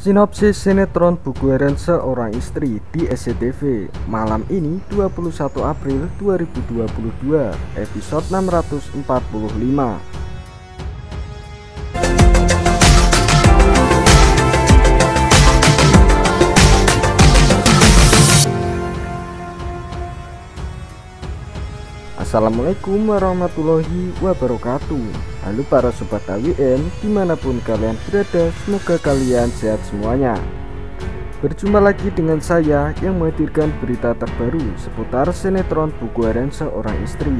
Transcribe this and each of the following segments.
Sinopsis sinetron Buku Harian Seorang Istri di SCTV malam ini 21 April 2022 episode 645. Assalamualaikum warahmatullahi wabarakatuh. Halo para sobat AWM dimanapun kalian berada, semoga kalian sehat semuanya. Berjumpa lagi dengan saya yang menghadirkan berita terbaru seputar sinetron Buku Harian Seorang Istri.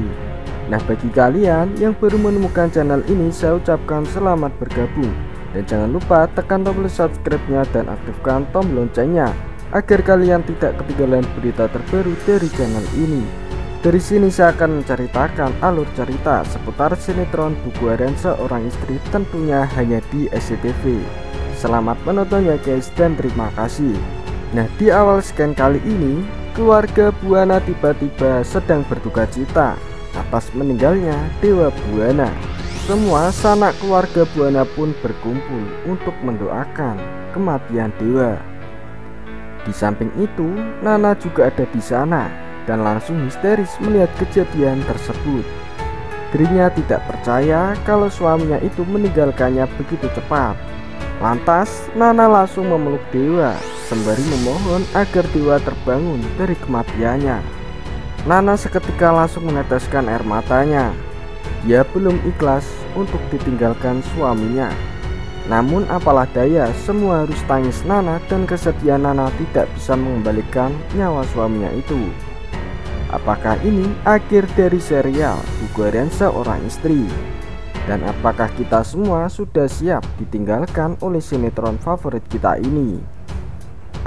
Nah, bagi kalian yang baru menemukan channel ini, saya ucapkan selamat bergabung. Dan jangan lupa tekan tombol subscribe-nya dan aktifkan tombol loncengnya, agar kalian tidak ketinggalan berita terbaru dari channel ini. Dari sini saya akan menceritakan alur cerita seputar sinetron Buku Harian Seorang Istri, tentunya hanya di SCTV. Selamat menonton ya guys, dan terima kasih. Nah, di awal scan kali ini, keluarga Buana tiba-tiba sedang berduka cita atas meninggalnya Dewa Buana. Semua sanak keluarga Buana pun berkumpul untuk mendoakan kematian Dewa. Di samping itu, Nana juga ada di sana dan langsung histeris melihat kejadian tersebut. Dirinya tidak percaya kalau suaminya itu meninggalkannya begitu cepat. Lantas Nana langsung memeluk Dewa sembari memohon agar Dewa terbangun dari kematiannya. Nana seketika langsung meneteskan air matanya. Dia belum ikhlas untuk ditinggalkan suaminya. Namun apalah daya, semua harus tangis Nana dan kesedihan Nana tidak bisa mengembalikan nyawa suaminya itu. Apakah ini akhir dari serial Buku Harian Seorang Istri? Dan apakah kita semua sudah siap ditinggalkan oleh sinetron favorit kita ini?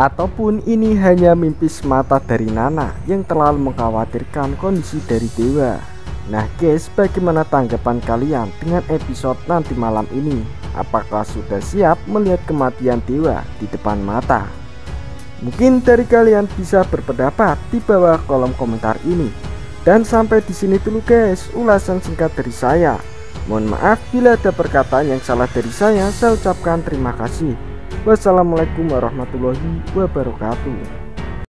Ataupun ini hanya mimpi semata dari Nana yang terlalu mengkhawatirkan kondisi dari Dewa? Nah guys, bagaimana tanggapan kalian dengan episode nanti malam ini? Apakah sudah siap melihat kematian Dewa di depan mata? Mungkin dari kalian bisa berpendapat di bawah kolom komentar ini. Dan sampai di sini dulu guys ulasan singkat dari saya. Mohon maaf bila ada perkataan yang salah dari saya ucapkan terima kasih. Wassalamualaikum warahmatullahi wabarakatuh.